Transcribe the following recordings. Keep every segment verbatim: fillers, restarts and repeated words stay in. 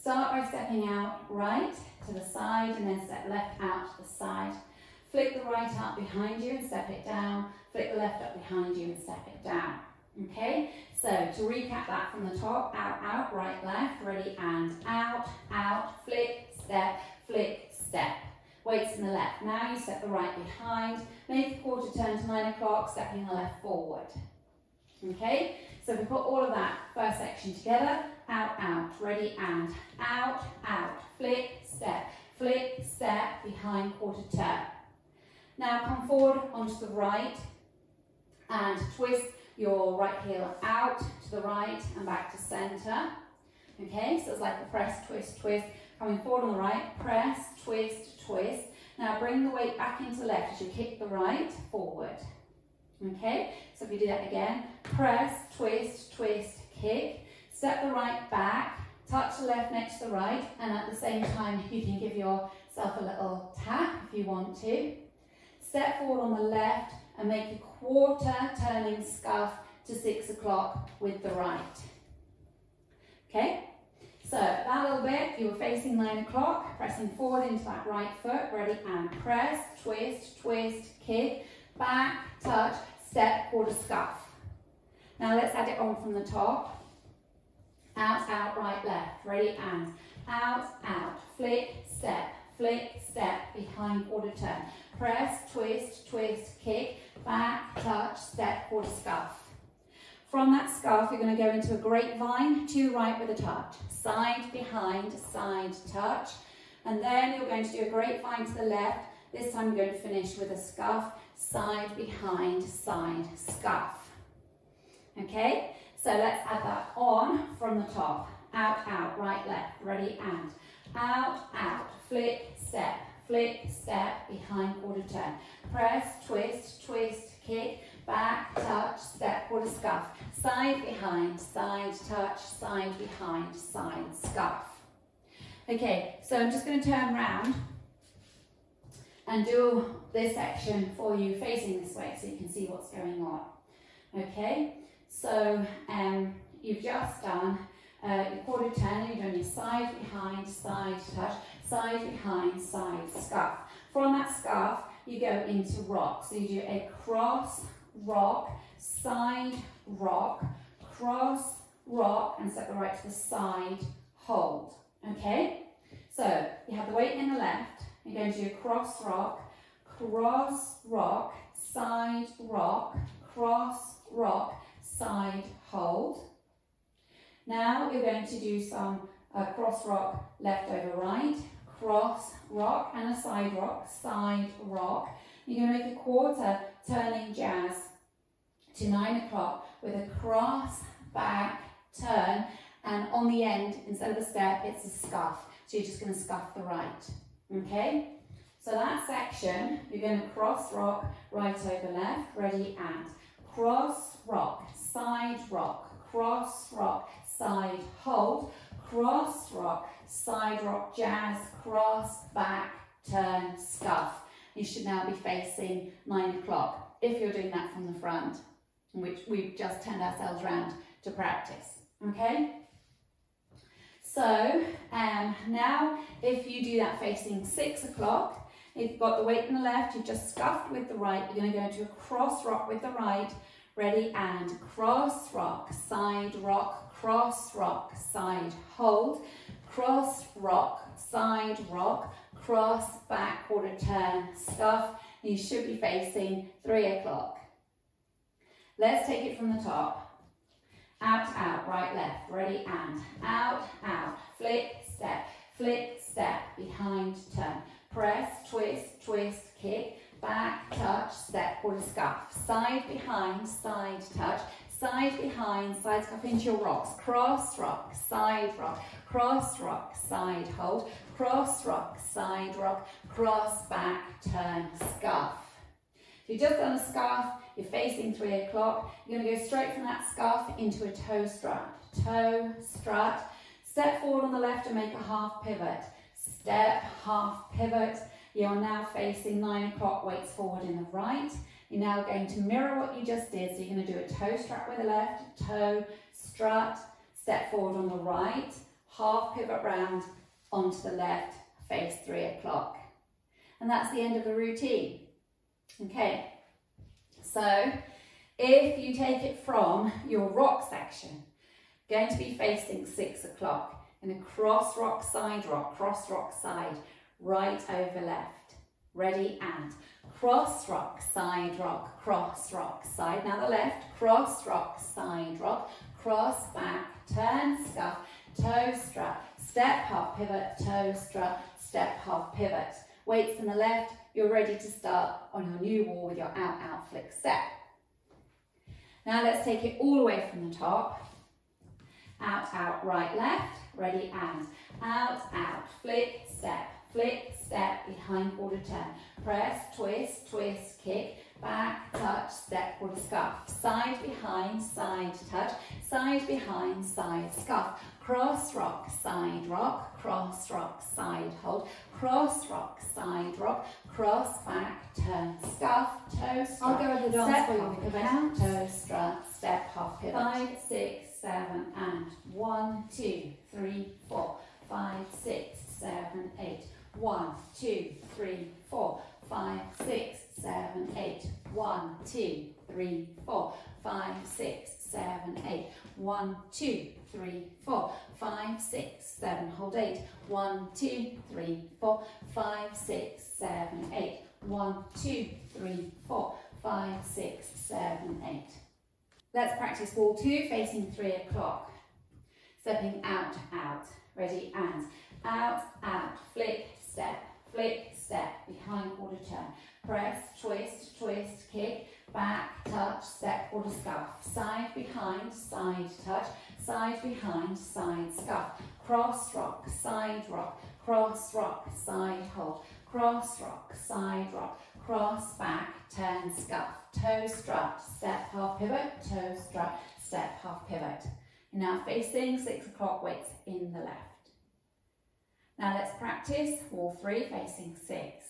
Start by stepping out right to the side and then step left out to the side. Flick the right up behind you and step it down. Flick the left up behind you and step it down. Okay, so to recap that from the top, out, out, right, left, ready, and out, out, flick, step, flick, step. Weights in the left. Now you step the right behind, make a quarter turn to nine o'clock, stepping the left forward. Okay, so we put all of that first section together, out, out, ready, and out, out, flick, step, flick, step, behind quarter turn. Now come forward onto the right and twist your right heel out to the right and back to centre. Okay, so it's like a press, twist, twist. Coming forward on the right, press, twist, twist. Now bring the weight back into left as you kick the right forward. Okay, so if you do that again, press, twist, twist, kick. Step the right back, touch the left next to the right, and at the same time you can give yourself a little tap if you want to. Step forward on the left and make a quarter turning scuff to six o'clock with the right. Okay, so that little bit, you were facing nine o'clock, pressing forward into that right foot, ready, and press, twist, twist, kick, back, touch, step, quarter scuff. Now let's add it on from the top. Out, out, right, left, ready, and out, out, flick, step, flick, step, behind quarter turn. Press, twist, twist, kick, back, touch, step, quarter scuff. From that scuff, you're going to go into a grapevine, two right with a touch. Side, behind, side, touch. And then you're going to do a grapevine to the left. This time you're going to finish with a scuff, side, behind, side, scuff. Okay, so let's add that on from the top. Out, out, right, left, ready, and out, out, flick, step, flick, step, behind quarter turn. Press, twist, twist, kick, back, touch, step, quarter scuff. Side, behind, side, touch, side, behind, side, scuff. Okay, so I'm just going to turn round and do this section for you facing this way so you can see what's going on. Okay, so um, you've just done Uh, your quarter turn, you're doing your side, behind, side, touch, side, behind, side, scuff. From that scuff, you go into rock. So you do a cross, rock, side, rock, cross, rock, and step the right to the side, hold. Okay? So you have the weight in the left, you're going to do a cross, rock, cross, rock, side, rock, cross, rock, side, hold. Now you're going to do some uh, cross rock, left over right, cross rock, and a side rock, side rock. You're going to make a quarter turning jazz to nine o'clock with a cross, back, turn, and on the end, instead of a step, it's a scuff. So you're just going to scuff the right. Okay? So that section, you're going to cross rock, right over left, ready, and cross rock, side rock, cross rock, side hold, cross rock, side rock jazz, cross back, turn, scuff. You should now be facing nine o'clock if you're doing that from the front, which we've just turned ourselves around to practice. Okay? So um, now if you do that facing six o'clock, if you've got the weight in the left, you've just scuffed with the right, you're going to go into a cross rock with the right. Ready, and cross rock, side rock, cross rock, side hold, cross rock, side rock, cross back, quarter turn, scuff. You should be facing three o'clock. Let's take it from the top. Out, out, right, left, ready, and out, out, flick, step, flick, step, behind, turn, press, twist, twist, kick, back, touch, step, quarter scuff, side, behind, side, touch, side, behind, side, scuff into your rocks, cross rock, side rock, cross rock, side hold, cross rock, side rock, cross back, turn, scuff. So you've just done a scuff, you're facing three o'clock, you're going to go straight from that scuff into a toe strut, toe strut, step forward on the left and make a half pivot, step, half pivot. You're now facing nine o'clock, weights forward in the right. You're now going to mirror what you just did. So you're going to do a toe strut with the left, toe strut, step forward on the right, half pivot round onto the left, face three o'clock. And that's the end of the routine. Okay, so if you take it from your rock section, going to be facing six o'clock and a cross rock, side rock, cross rock, side, right over left. Ready and cross rock, side rock, cross rock, side. Now the left, cross rock, side rock, cross back, turn scuff, toe strut, step half pivot, toe strut, step half pivot. Weights on the left, you're ready to start on your new wall with your out, out, flick step. Now let's take it all the way from the top. Out, out, right, left, ready and out, out, flick, step, flick, step, behind quarter turn, press, twist, twist, kick, back, touch, step, quarter scuff, side, behind, side, touch, side, behind, side, scuff, cross rock, side rock, cross rock, side hold, cross rock, side rock, cross back, turn, scuff, toe strut, I'll go with the dance for you because I toe strut, step, half pivot, five, six, seven, and one, two, three, four, five, six, seven, eight, one, two, three, four, five, six, seven, eight, one, two, three, four, five, six, seven, eight, one, two, three, four, five, six, seven, hold eight, one, two, three, four, five, six, seven, eight, one, two, three, four, five, six, seven, eight. Let's practice wall two, facing three o'clock. Stepping out, out, ready and out, out, flick, step, flick, step, behind quarter turn, press, twist, twist, kick, back, touch, step, quarter scuff, side, behind, side, touch, side, behind, side, scuff, cross rock, side rock, cross rock, side hold, cross rock, side rock, cross back, turn scuff, toe strut, step half pivot, toe strut, step half pivot. You're now facing six o'clock, weights in the left. Now let's practice wall three, facing six.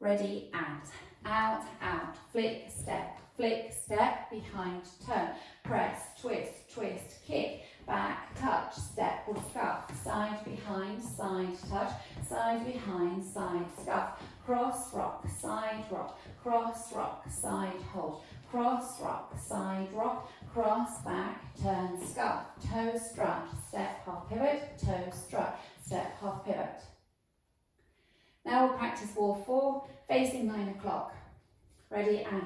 Ready and out, out, flick, step, flick, step, behind, turn, press, twist, twist, kick, back, touch, step or scuff, side, behind, side, touch, side, behind, side, scuff, cross rock, side rock, cross rock, side hold, cross rock, side rock, cross back, turn, scuff, toe strut, step half pivot, toe strut, step half pivot. Now we'll practice wall four, facing nine o'clock. Ready and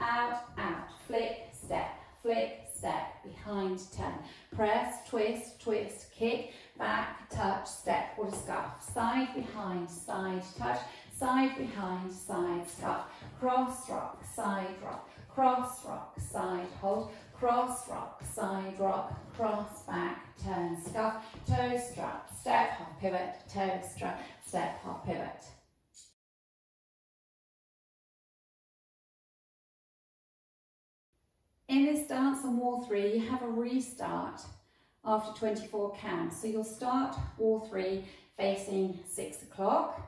out, out, flick, step, flick, step, behind, turn, press, twist, twist, kick, back, touch, step, or scuff, side, behind, side, touch, side, behind, side, scuff, cross rock, side rock, cross rock, side hold, cross rock, side rock, cross back, turn, scuff, toe strut, step, half pivot, toe strut, step, half pivot. In this dance on wall three, you have a restart after twenty-four counts. So you'll start wall three facing six o'clock,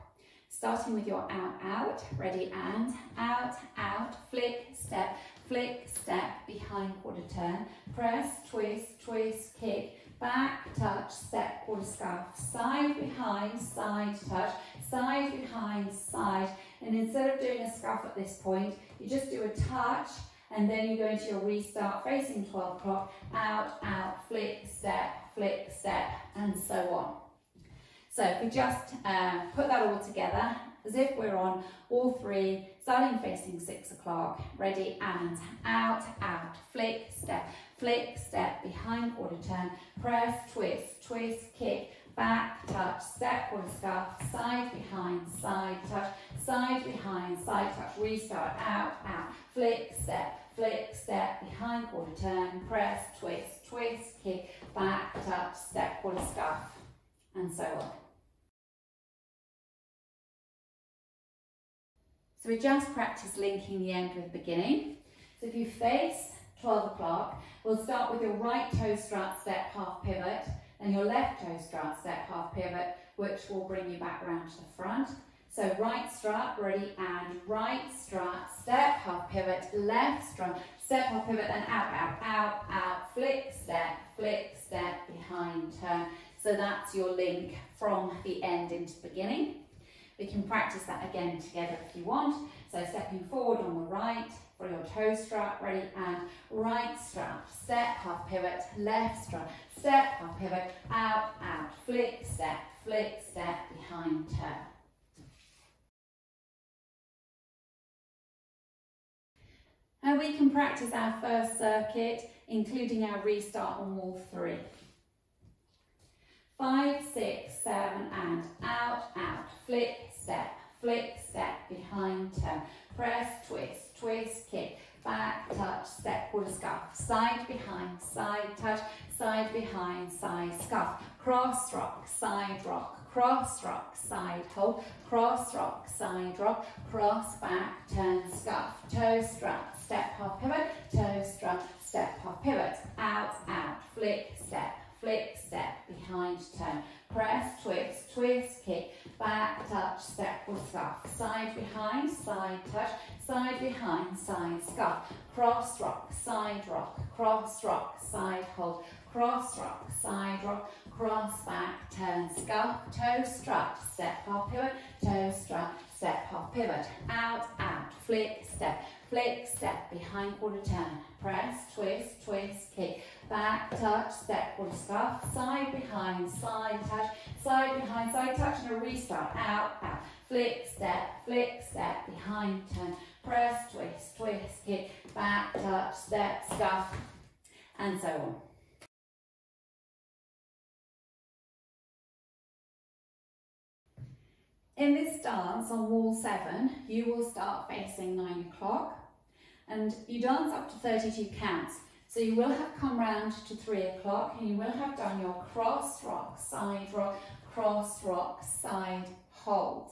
starting with your out, out, ready and out, out, flick, step, flick, step, behind quarter turn, press, twist, twist, kick, back, touch, step, quarter scuff, side, behind, side, touch, side, behind, side. And instead of doing a scuff at this point, you just do a touch, and then you go into your restart, facing twelve o'clock, out, out, flick, step, flick, step, and so on. So if we just uh, put that all together, as if we're on all three, starting facing six o'clock, ready and out, out, flick, step, flick, step, behind quarter turn, press, twist, twist, kick, back, touch, step, quarter scuff, side, behind, side, touch, side, behind, side, touch, restart, out, out, flick, step, flick, step, behind, quarter turn, press, twist, twist, kick, back, touch, step, quarter scuff, and so on. So we just practiced linking the end with beginning. So if you face twelve o'clock, we'll start with your right toe strut, step, half pivot, and your left toe strut, step, half pivot, which will bring you back round to the front. So right strut, ready, and right strut, step, half pivot, left strut, step, half pivot, and out, out, out, out, flick, step, flick, step, behind, turn, So that's your link from the end into the beginning. We can practice that again together if you want. So stepping forward on the right for your toe strap, ready, and right strap, step, half pivot, left strap, step, half pivot, out, out, flick, step, flick, step, behind turn. And we can practice our first circuit, including our restart on wall three. Five, six, seven, and out, out, flick, step, flick, step, behind turn, press, twist, twist, kick, back, touch, step, quarter scuff, side, behind, side, touch, side, behind, side, scuff, cross, rock, side, rock, cross, rock, side, hold, cross, rock, side, rock, cross, back, turn, scuff, toe strap, step, half pivot, toe strap, step, half pivot, out, out, flick, step, flick, step, behind, turn, press, twist, twist, kick, back, touch, step, or scuff, side, behind, side, touch, side, behind, side, scuff, cross, rock, side, rock, cross, rock, side, hold, cross, rock, side, rock, cross, back, turn, scuff, toe strut, step, half pivot, toe strut, step, half pivot, out, out, flick, step, flick, step, behind, quarter turn, press, twist, twist, kick, back, touch, step, quarter scuff, side, behind, side, touch, side, behind, side, touch, and a restart, out, out, flick, step, flick, step, behind, turn, press, twist, twist, kick, back, touch, step, scuff, and so on. In this dance on wall seven, you will start facing nine o'clock and you dance up to thirty-two counts. So you will have come round to three o'clock and you will have done your cross rock, side rock, cross rock, side hold.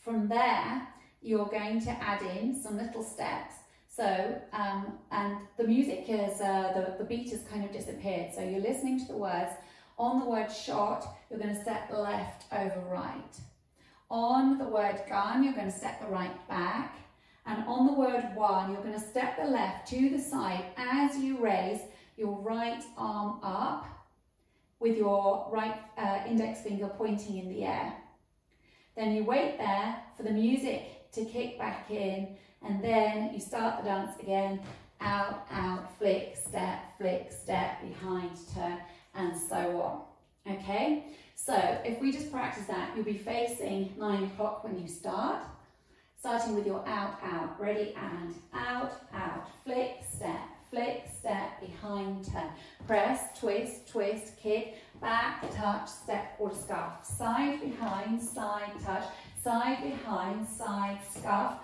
From there, you're going to add in some little steps. So, um, and the music is, uh, the, the beat has kind of disappeared. So you're listening to the words. On the word shot, you're going to step left over right. On the word gun, you're going to step the right back. And on the word one, you're going to step the left to the side as you raise your right arm up with your right uh, index finger pointing in the air. Then you wait there for the music to kick back in, and then you start the dance again. Out, out, flick, step, flick, step, behind, turn, and so on. Okay, so if we just practice that, you'll be facing nine o'clock when you start, starting with your out, out, ready, and out, out, flick, step, flick, step, behind, turn, press, twist, twist, kick, back, touch, step, quarter scuff, side, behind, side, touch, side, behind, side, scuff,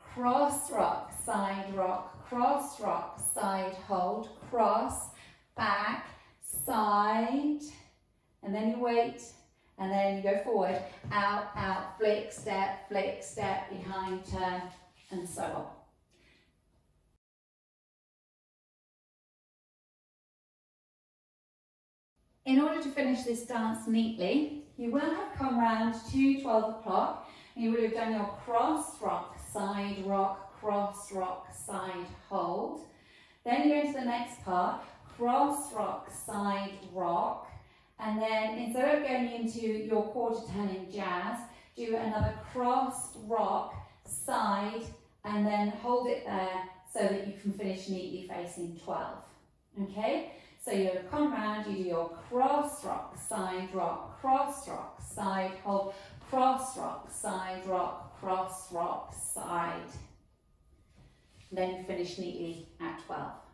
cross, rock, side, rock, cross, rock, side, hold, cross, back, side, and then you wait, and then you go forward, out, out, flick, step, flick, step, behind, turn, and so on. In order to finish this dance neatly, you will have come round to twelve o'clock, and you will have done your cross rock, side rock, cross rock, side hold. Then you go to the next part, cross rock, side rock, and then instead of going into your quarter turn in jazz, do another cross rock, side, and then hold it there so that you can finish neatly facing twelve. Okay, so you come round, you do your cross rock, side rock, cross rock, side hold, cross rock, side rock, cross rock, side. And then you finish neatly at twelve.